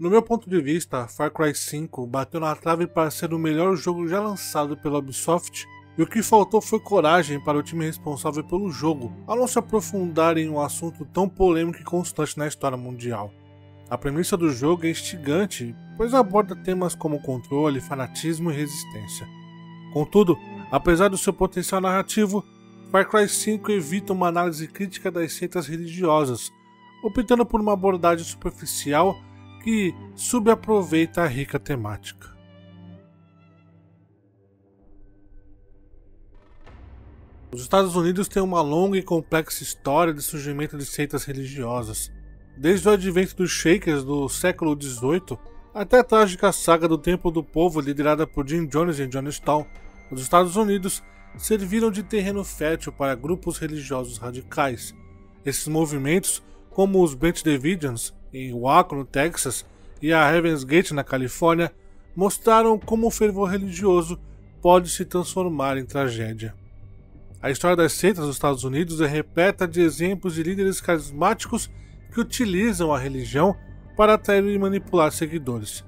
No meu ponto de vista, Far Cry 5 bateu na trave para ser o melhor jogo já lançado pela Ubisoft, e o que faltou foi coragem para o time responsável pelo jogo, ao não se aprofundar em um assunto tão polêmico e constante na história mundial. A premissa do jogo é instigante, pois aborda temas como controle, fanatismo e resistência. Contudo, apesar do seu potencial narrativo, Far Cry 5 evita uma análise crítica das seitas religiosas, optando por uma abordagem superficial que subaproveita a rica temática. Os Estados Unidos têm uma longa e complexa história de surgimento de seitas religiosas, desde o advento dos Shakers do século XVIII até a trágica saga do Templo do Povo liderada por Jim Jones em Jonestown. Os Estados Unidos serviram de terreno fértil para grupos religiosos radicais. Esses movimentos, como os Branch Davidians em Waco, no Texas, e a Heaven's Gate, na Califórnia, mostraram como o fervor religioso pode se transformar em tragédia. A história das seitas dos Estados Unidos é repleta de exemplos de líderes carismáticos que utilizam a religião para atrair e manipular seguidores.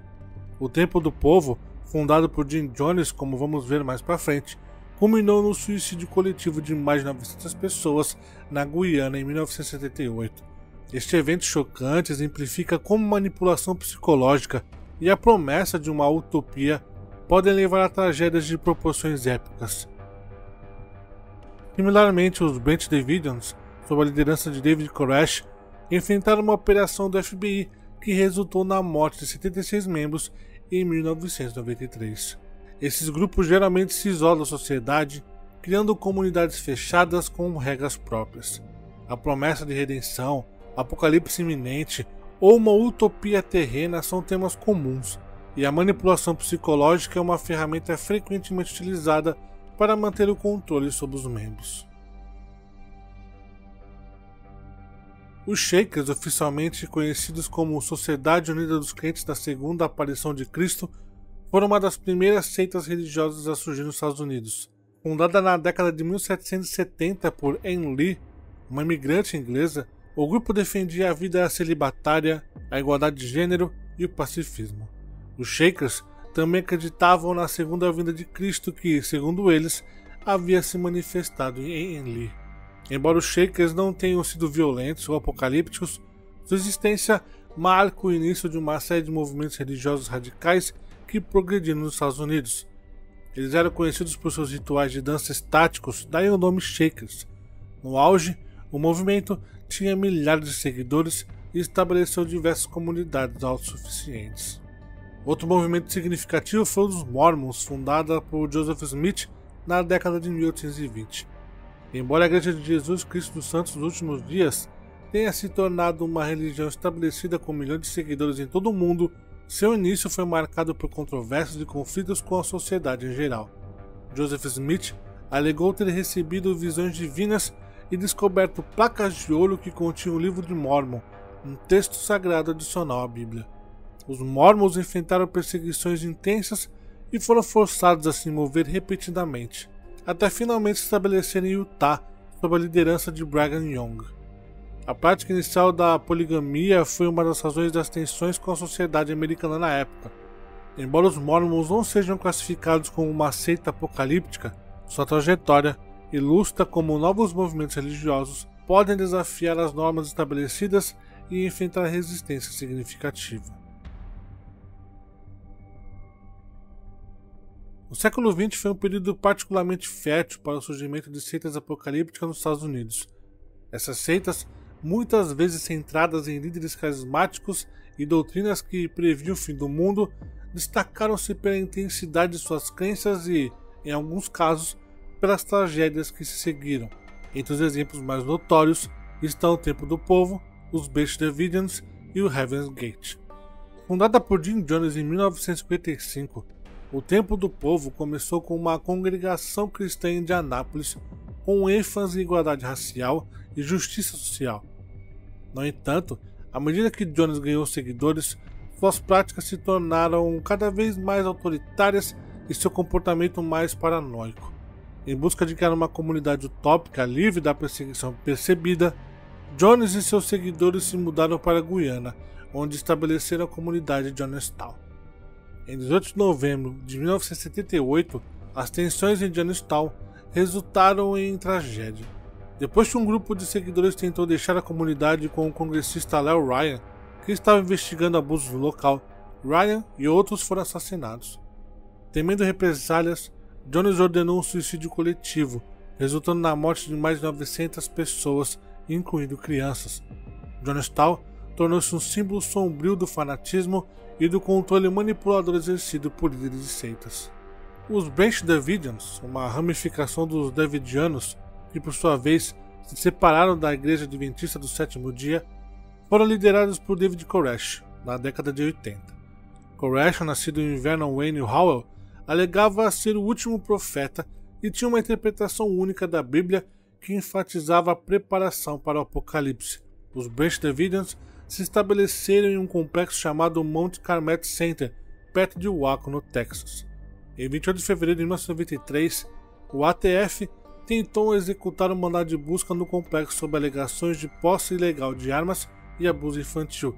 O Templo do Povo, fundado por Jim Jones, como vamos ver mais pra frente, culminou no suicídio coletivo de mais de 900 pessoas na Guiana em 1978. Este evento chocante exemplifica como manipulação psicológica e a promessa de uma utopia podem levar a tragédias de proporções épicas. Similarmente, os Branch Davidians, sob a liderança de David Koresh, enfrentaram uma operação do FBI que resultou na morte de 76 membros em 1993. Esses grupos geralmente se isolam da sociedade, criando comunidades fechadas com regras próprias. A promessa de redenção, apocalipse iminente ou uma utopia terrena são temas comuns, e a manipulação psicológica é uma ferramenta frequentemente utilizada para manter o controle sobre os membros. Os Shakers, oficialmente conhecidos como Sociedade Unida dos Crentes da Segunda Aparição de Cristo, foram uma das primeiras seitas religiosas a surgir nos Estados Unidos. Fundada na década de 1770 por Anne Lee, uma imigrante inglesa, o grupo defendia a vida celibatária, a igualdade de gênero e o pacifismo. Os Shakers também acreditavam na segunda vinda de Cristo que, segundo eles, havia se manifestado em Enli. Embora os Shakers não tenham sido violentos ou apocalípticos, sua existência marca o início de uma série de movimentos religiosos radicais que progrediram nos Estados Unidos. Eles eram conhecidos por seus rituais de dança estáticos, daí o nome Shakers. No auge, o movimento tinha milhares de seguidores e estabeleceu diversas comunidades autossuficientes. Outro movimento significativo foi o dos Mormons, fundada por Joseph Smith na década de 1820. Embora a Igreja de Jesus Cristo dos Santos dos Últimos Dias tenha se tornado uma religião estabelecida com milhões de seguidores em todo o mundo, seu início foi marcado por controvérsias e conflitos com a sociedade em geral. Joseph Smith alegou ter recebido visões divinas e descoberto placas de ouro que continham o Livro de Mórmon, um texto sagrado adicional à Bíblia. Os Mormons enfrentaram perseguições intensas e foram forçados a se mover repetidamente, até finalmente se estabelecerem em Utah sob a liderança de Brigham Young. A prática inicial da poligamia foi uma das razões das tensões com a sociedade americana na época. Embora os Mormons não sejam classificados como uma seita apocalíptica, sua trajetória ilustra como novos movimentos religiosos podem desafiar as normas estabelecidas e enfrentar resistência significativa. O século XX foi um período particularmente fértil para o surgimento de seitas apocalípticas nos Estados Unidos. Essas seitas, muitas vezes centradas em líderes carismáticos e doutrinas que previam o fim do mundo, destacaram-se pela intensidade de suas crenças e, em alguns casos, pelas tragédias que se seguiram. Entre os exemplos mais notórios estão o Templo do Povo, os Branch Davidians e o Heaven's Gate. Fundada por Jim Jones em 1955, o Templo do Povo começou com uma congregação cristã em Indianápolis, com ênfase em igualdade racial e justiça social. No entanto, à medida que Jones ganhou seguidores, suas práticas se tornaram cada vez mais autoritárias e seu comportamento mais paranoico. Em busca de criar uma comunidade utópica livre da perseguição percebida, Jones e seus seguidores se mudaram para a Guiana, onde estabeleceram a comunidade de Jonestown. Em 18 de novembro de 1978, as tensões em Jonestown resultaram em tragédia. Depois que um grupo de seguidores tentou deixar a comunidade com o congressista Leo Ryan, que estava investigando abusos no local, Ryan e outros foram assassinados. Temendo represálias, Jones ordenou um suicídio coletivo, resultando na morte de mais de 900 pessoas, incluindo crianças. Jonestown tornou-se um símbolo sombrio do fanatismo e do controle manipulador exercido por líderes de seitas. Os Branch Davidians, uma ramificação dos Davidianos, que por sua vez se separaram da Igreja Adventista do Sétimo Dia, foram liderados por David Koresh, na década de 80. Koresh, nascido em Vernon Wayne Howell, alegava ser o último profeta e tinha uma interpretação única da Bíblia que enfatizava a preparação para o Apocalipse. Os Branch Davidians se estabeleceram em um complexo chamado Mount Carmel Center, perto de Waco, no Texas. Em 28 de fevereiro de 1993, o ATF tentou executar um mandado de busca no complexo sob alegações de posse ilegal de armas e abuso infantil.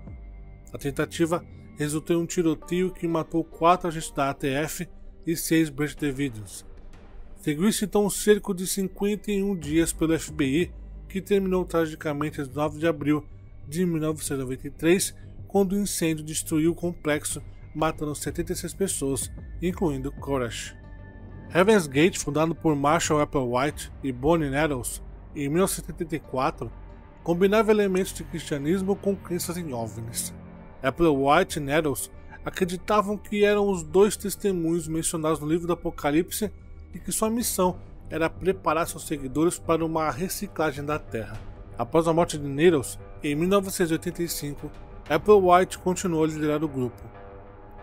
A tentativa resultou em um tiroteio que matou 4 agentes da ATF e 6 Branch Davidians. Seguiu-se então um cerco de 51 dias pelo FBI, que terminou tragicamente em 9 de abril de 1993, quando o incêndio destruiu o complexo, matando 76 pessoas, incluindo Koresh. Heaven's Gate, fundado por Marshall Applewhite e Bonnie Nettles em 1974, combinava elementos de cristianismo com crenças em OVNIs. Applewhite e Nettles acreditavam que eram os 2 testemunhos mencionados no livro do Apocalipse e que sua missão era preparar seus seguidores para uma reciclagem da Terra. Após a morte de Nettles, em 1985, Applewhite continuou a liderar o grupo.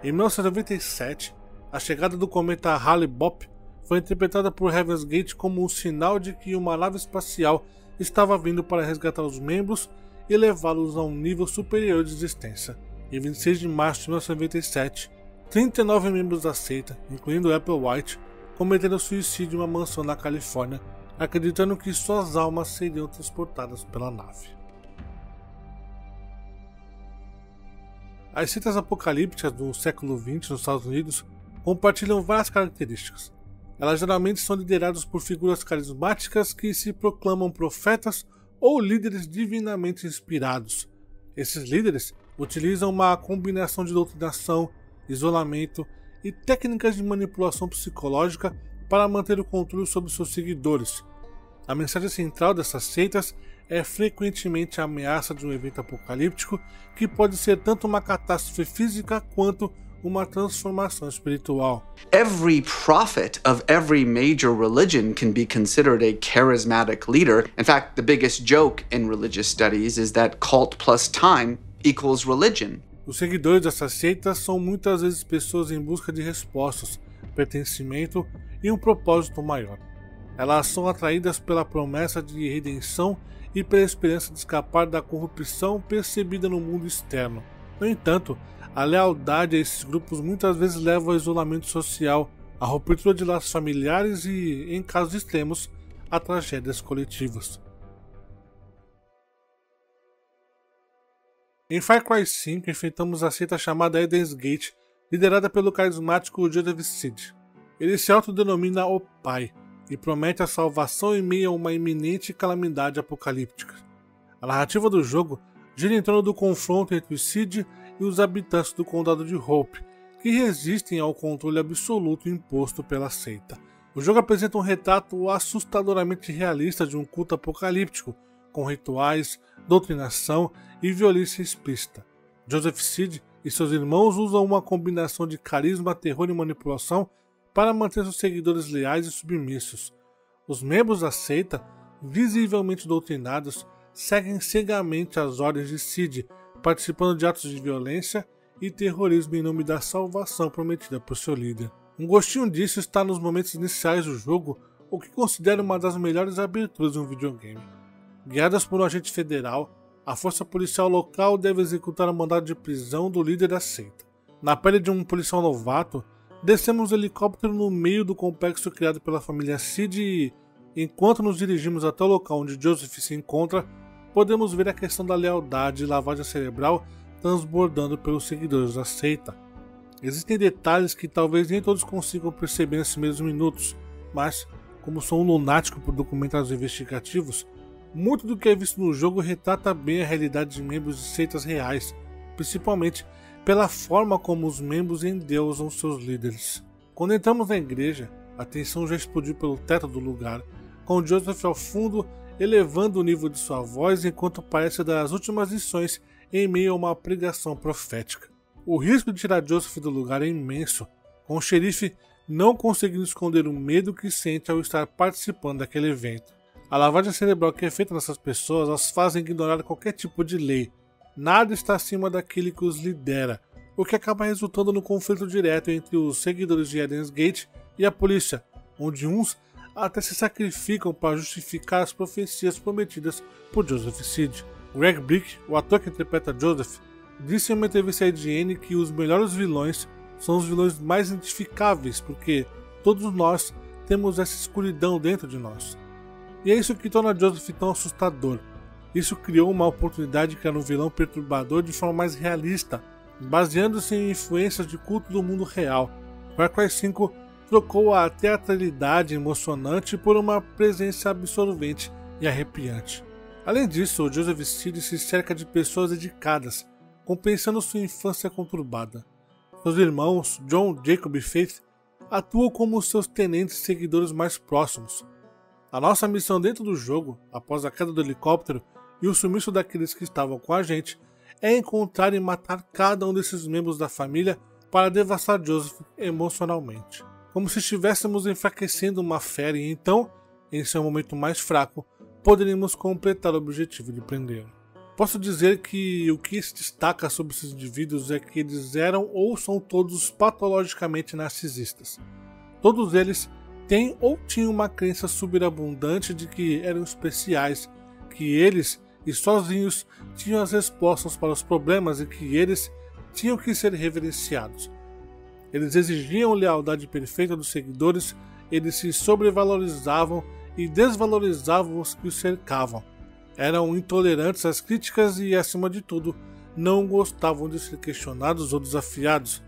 Em 1997, a chegada do cometa Halley-Bopp foi interpretada por Heaven's Gate como um sinal de que uma nave espacial estava vindo para resgatar os membros e levá-los a um nível superior de existência. Em 26 de março de 1997, 39 membros da seita, incluindo Applewhite, cometeram suicídio em uma mansão na Califórnia, acreditando que suas almas seriam transportadas pela nave. As seitas apocalípticas do século XX nos Estados Unidos compartilham várias características. Elas geralmente são lideradas por figuras carismáticas que se proclamam profetas ou líderes divinamente inspirados. Esses líderes utilizam uma combinação de doutrinação, isolamento e técnicas de manipulação psicológica para manter o controle sobre seus seguidores. A mensagem central dessas seitas é frequentemente a ameaça de um evento apocalíptico que pode ser tanto uma catástrofe física quanto uma transformação espiritual. Every prophet of every major religion can be considered a charismatic leader. In fact, the biggest joke in religious studies is that cult plus time equals religion. Os seguidores dessas seitas são muitas vezes pessoas em busca de respostas, pertencimento e um propósito maior. Elas são atraídas pela promessa de redenção e pela esperança de escapar da corrupção percebida no mundo externo. No entanto, a lealdade a esses grupos muitas vezes leva ao isolamento social, à ruptura de laços familiares e, em casos extremos, a tragédias coletivas. Em Far Cry 5, enfrentamos a seita chamada Eden's Gate, liderada pelo carismático Joseph Seed. Ele se autodenomina o Pai e promete a salvação em meio a uma iminente calamidade apocalíptica. A narrativa do jogo gira em torno do confronto entre o Seed e os habitantes do condado de Hope, que resistem ao controle absoluto imposto pela seita. O jogo apresenta um retrato assustadoramente realista de um culto apocalíptico, com rituais, doutrinação e violência explícita. Joseph Seed e seus irmãos usam uma combinação de carisma, terror e manipulação para manter seus seguidores leais e submissos. Os membros da seita, visivelmente doutrinados, seguem cegamente as ordens de Seed, participando de atos de violência e terrorismo em nome da salvação prometida por seu líder. Um gostinho disso está nos momentos iniciais do jogo, o que considero uma das melhores aberturas de um videogame. Guiadas por um agente federal, a força policial local deve executar o mandado de prisão do líder da seita. Na pele de um policial novato, descemos o helicóptero no meio do complexo criado pela família Seed e, enquanto nos dirigimos até o local onde Joseph se encontra, podemos ver a questão da lealdade e lavagem cerebral transbordando pelos seguidores da seita. Existem detalhes que talvez nem todos consigam perceber nesses mesmos minutos, mas, como sou um lunático por documentários investigativos, muito do que é visto no jogo retrata bem a realidade de membros de seitas reais, principalmente pela forma como os membros endeusam seus líderes. Quando entramos na igreja, a tensão já explodiu pelo teto do lugar, com Joseph ao fundo elevando o nível de sua voz enquanto parece dar as últimas lições em meio a uma pregação profética. O risco de tirar Joseph do lugar é imenso, com o xerife não conseguindo esconder o medo que sente ao estar participando daquele evento. A lavagem cerebral que é feita nessas pessoas as fazem ignorar qualquer tipo de lei. Nada está acima daquele que os lidera, o que acaba resultando no conflito direto entre os seguidores de Eden's Gate e a polícia, onde uns até se sacrificam para justificar as profecias prometidas por Joseph Seed. Greg Brick, o ator que interpreta Joseph, disse em uma entrevista à IGN que os melhores vilões são os vilões mais identificáveis, porque todos nós temos essa escuridão dentro de nós. E é isso que torna Joseph tão assustador. Isso criou uma oportunidade de criar um vilão perturbador de forma mais realista, baseando-se em influências de culto do mundo real. Far Cry 5 trocou a teatralidade emocionante por uma presença absorvente e arrepiante. Além disso, o Joseph Seed se cerca de pessoas dedicadas, compensando sua infância conturbada. Seus irmãos, John, Jacob e Faith, atuam como seus tenentes e seguidores mais próximos. A nossa missão dentro do jogo, após a queda do helicóptero e o sumiço daqueles que estavam com a gente, é encontrar e matar cada um desses membros da família para devastar Joseph emocionalmente. Como se estivéssemos enfraquecendo uma fera e então, em seu momento mais fraco, poderíamos completar o objetivo de prendê-lo. Posso dizer que o que se destaca sobre esses indivíduos é que eles eram ou são todos patologicamente narcisistas. Todos eles têm ou tinham uma crença superabundante de que eram especiais, que eles e sozinhos tinham as respostas para os problemas e que eles tinham que ser reverenciados. Eles exigiam lealdade perfeita dos seguidores, eles se sobrevalorizavam e desvalorizavam os que os cercavam. Eram intolerantes às críticas e, acima de tudo, não gostavam de ser questionados ou desafiados.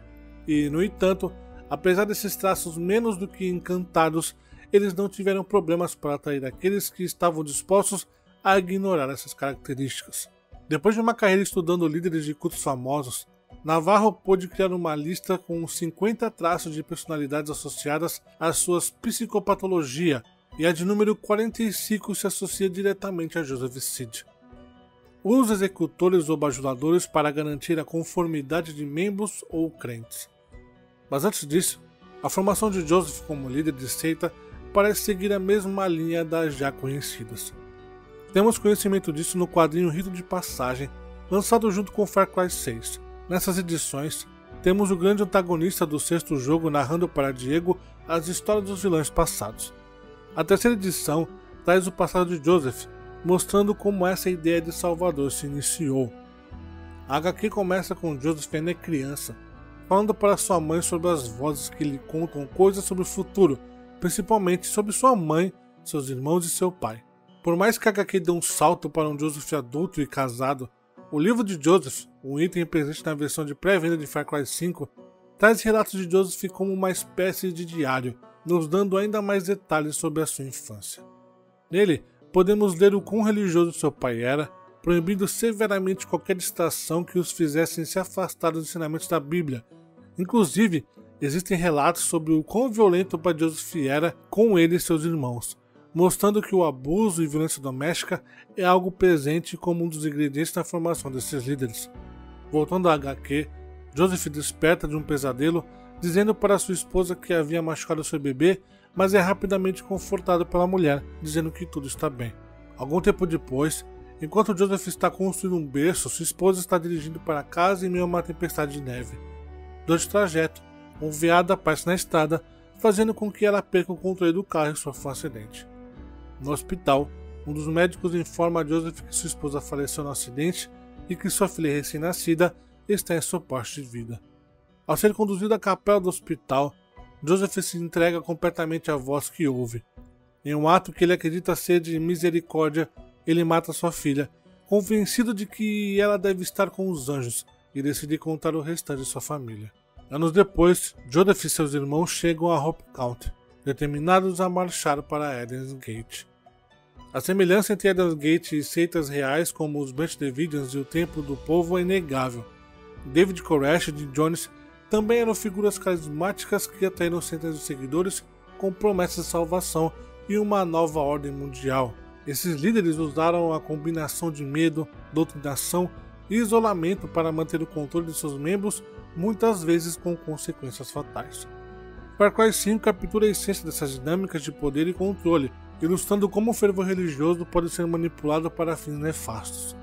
E, no entanto, apesar desses traços menos do que encantados, eles não tiveram problemas para atrair aqueles que estavam dispostos a ignorar essas características. Depois de uma carreira estudando líderes de cultos famosos, Navarro pôde criar uma lista com 50 traços de personalidades associadas às suas psicopatologia, e a de número 45 se associa diretamente a Joseph Seed. Os executores ou bajuladores para garantir a conformidade de membros ou crentes. Mas antes disso, a formação de Joseph como líder de seita parece seguir a mesma linha das já conhecidas. Temos conhecimento disso no quadrinho Rito de Passagem, lançado junto com Far Cry 6. Nessas edições, temos o grande antagonista do sexto jogo narrando para Diego as histórias dos vilões passados. A terceira edição traz o passado de Joseph, mostrando como essa ideia de Salvador se iniciou. A HQ começa com Joseph ainda criança, falando para sua mãe sobre as vozes que lhe contam coisas sobre o futuro, principalmente sobre sua mãe, seus irmãos e seu pai. Por mais que a HQ dê um salto para um Joseph adulto e casado, o livro de Joseph, um item presente na versão de pré-venda de Far Cry 5, traz relatos de Joseph como uma espécie de diário, nos dando ainda mais detalhes sobre a sua infância. Nele, podemos ler o quão religioso seu pai era, proibindo severamente qualquer distração que os fizessem se afastar dos ensinamentos da Bíblia. Inclusive, existem relatos sobre o quão violento o pai de Joseph era com ele e seus irmãos, mostrando que o abuso e violência doméstica é algo presente como um dos ingredientes na formação desses líderes. Voltando à HQ, Joseph desperta de um pesadelo, dizendo para sua esposa que havia machucado seu bebê, mas é rapidamente confortado pela mulher, dizendo que tudo está bem. Algum tempo depois, enquanto Joseph está construindo um berço, sua esposa está dirigindo para casa em meio a uma tempestade de neve. Durante o trajeto, um veado aparece na estrada, fazendo com que ela perca o controle do carro e sofra um acidente. No hospital, um dos médicos informa a Joseph que sua esposa faleceu no acidente e que sua filha recém-nascida está em suporte de vida. Ao ser conduzido à capela do hospital, Joseph se entrega completamente à voz que ouve. Em um ato que ele acredita ser de misericórdia, ele mata sua filha, convencido de que ela deve estar com os anjos, e decide contar o restante de sua família. Anos depois, Joseph e seus irmãos chegam a Hope County, determinados a marchar para Eden's Gate. A semelhança entre Eden's Gate e seitas reais como os Branch Davidians e o Templo do Povo é inegável. David Koresh e Jim Jones também eram figuras carismáticas que atraíram centenas de seguidores com promessas de salvação e uma nova ordem mundial. Esses líderes usaram a combinação de medo, doutrinação e isolamento para manter o controle de seus membros, muitas vezes com consequências fatais. Far Cry 5 captura a essência dessas dinâmicas de poder e controle, ilustrando como o fervor religioso pode ser manipulado para fins nefastos.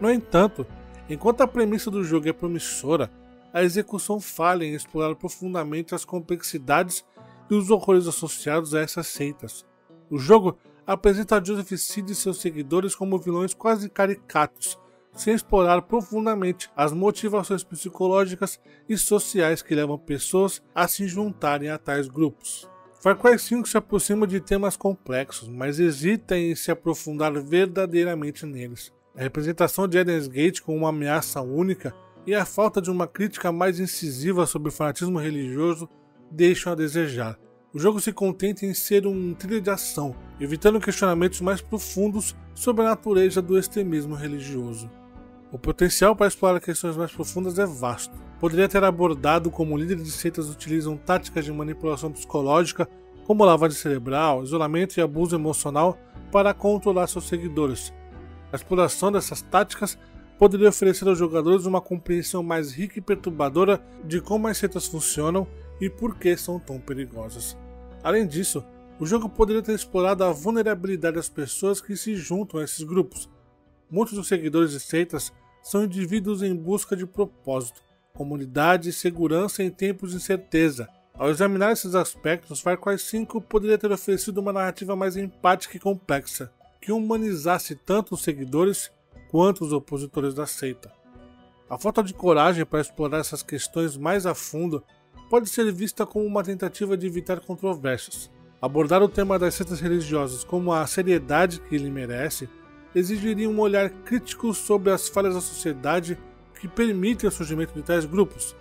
No entanto, enquanto a premissa do jogo é promissora, a execução falha em explorar profundamente as complexidades e os horrores associados a essas seitas. O jogo apresenta Joseph Seed e seus seguidores como vilões quase caricatos, sem explorar profundamente as motivações psicológicas e sociais que levam pessoas a se juntarem a tais grupos. Far Cry 5 se aproxima de temas complexos, mas hesita em se aprofundar verdadeiramente neles. A representação de Eden's Gate como uma ameaça única e a falta de uma crítica mais incisiva sobre o fanatismo religioso deixam a desejar. O jogo se contenta em ser um thriller de ação, evitando questionamentos mais profundos sobre a natureza do extremismo religioso. O potencial para explorar questões mais profundas é vasto. Poderia ter abordado como líderes de seitas utilizam táticas de manipulação psicológica, como lavagem cerebral, isolamento e abuso emocional para controlar seus seguidores. A exploração dessas táticas poderia oferecer aos jogadores uma compreensão mais rica e perturbadora de como as seitas funcionam e por que são tão perigosas. Além disso, o jogo poderia ter explorado a vulnerabilidade das pessoas que se juntam a esses grupos. Muitos dos seguidores de seitas são indivíduos em busca de propósito, comunidade e segurança em tempos de incerteza. Ao examinar esses aspectos, Far Cry 5 poderia ter oferecido uma narrativa mais empática e complexa, que humanizasse tanto os seguidores quanto os opositores da seita. A falta de coragem para explorar essas questões mais a fundo pode ser vista como uma tentativa de evitar controvérsias. Abordar o tema das seitas religiosas como a seriedade que ele merece exigiria um olhar crítico sobre as falhas da sociedade que permitem o surgimento de tais grupos.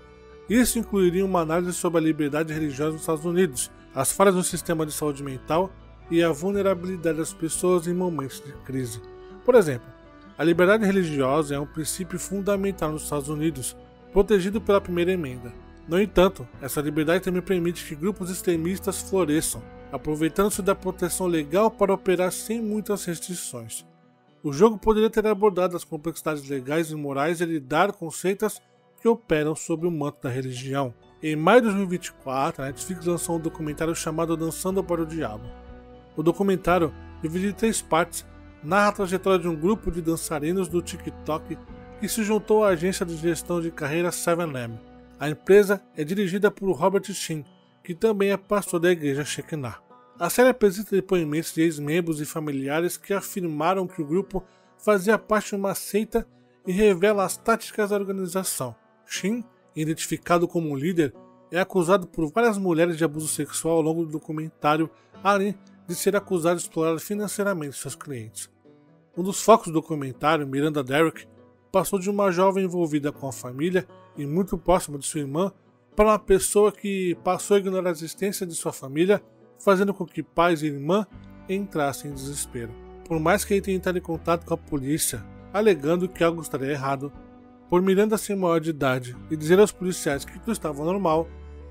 Isso incluiria uma análise sobre a liberdade religiosa nos Estados Unidos, as falhas no sistema de saúde mental e a vulnerabilidade das pessoas em momentos de crise. Por exemplo, a liberdade religiosa é um princípio fundamental nos Estados Unidos, protegido pela primeira emenda. No entanto, essa liberdade também permite que grupos extremistas floresçam, aproveitando-se da proteção legal para operar sem muitas restrições. O jogo poderia ter abordado as complexidades legais e morais e lidar com seitas que operam sob o manto da religião. Em maio de 2024, a Netflix lançou um documentário chamado Dançando para o Diabo. O documentário, dividido em 3 partes, narra a trajetória de um grupo de dançarinos do TikTok que se juntou à agência de gestão de carreira 7am. A empresa é dirigida por Robert Shin, que também é pastor da igreja Shekinah. A série apresenta depoimentos de ex-membros e familiares que afirmaram que o grupo fazia parte de uma seita e revela as táticas da organização. Shin, identificado como um líder, é acusado por várias mulheres de abuso sexual ao longo do documentário, além de ser acusado de explorar financeiramente seus clientes. Um dos focos do documentário, Miranda Derrick, passou de uma jovem envolvida com a família e muito próxima de sua irmã para uma pessoa que passou a ignorar a existência de sua família, fazendo com que pais e irmã entrassem em desespero. Por mais que ele tenha entrado em contato com a polícia, alegando que algo estaria errado, por Miranda ser maior de idade e dizer aos policiais que tudo estava normal,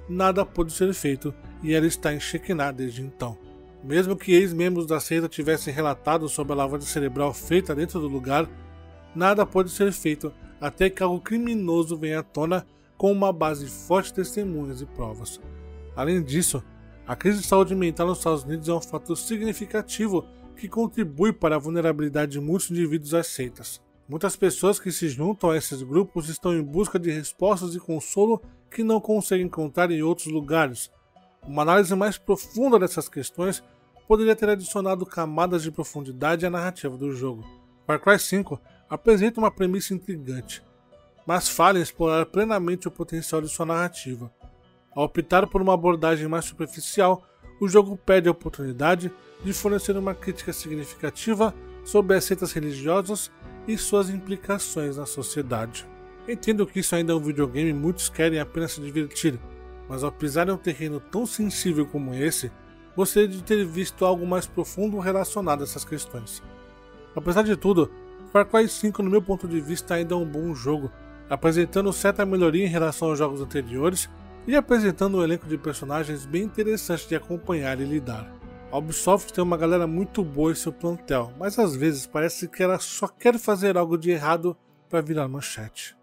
nada pôde ser feito e ela está em Shekinah desde então. Mesmo que ex-membros da seita tivessem relatado sobre a lavagem cerebral feita dentro do lugar, nada pode ser feito até que algo criminoso venha à tona com uma base forte de testemunhas e provas. Além disso, a crise de saúde mental nos Estados Unidos é um fator significativo que contribui para a vulnerabilidade de muitos indivíduos às seitas. Muitas pessoas que se juntam a esses grupos estão em busca de respostas e consolo que não conseguem encontrar em outros lugares. Uma análise mais profunda dessas questões poderia ter adicionado camadas de profundidade à narrativa do jogo. Far Cry 5 apresenta uma premissa intrigante, mas falha em explorar plenamente o potencial de sua narrativa. Ao optar por uma abordagem mais superficial, o jogo perde a oportunidade de fornecer uma crítica significativa sobre as seitas religiosas e suas implicações na sociedade. Entendo que isso ainda é um videogame e muitos querem apenas se divertir, mas ao pisar em um terreno tão sensível como esse, gostaria de ter visto algo mais profundo relacionado a essas questões. Apesar de tudo, Far Cry 5 no meu ponto de vista ainda é um bom jogo, apresentando certa melhoria em relação aos jogos anteriores e apresentando um elenco de personagens bem interessante de acompanhar e lidar. A Ubisoft tem uma galera muito boa em seu plantel, mas às vezes parece que ela só quer fazer algo de errado para virar manchete.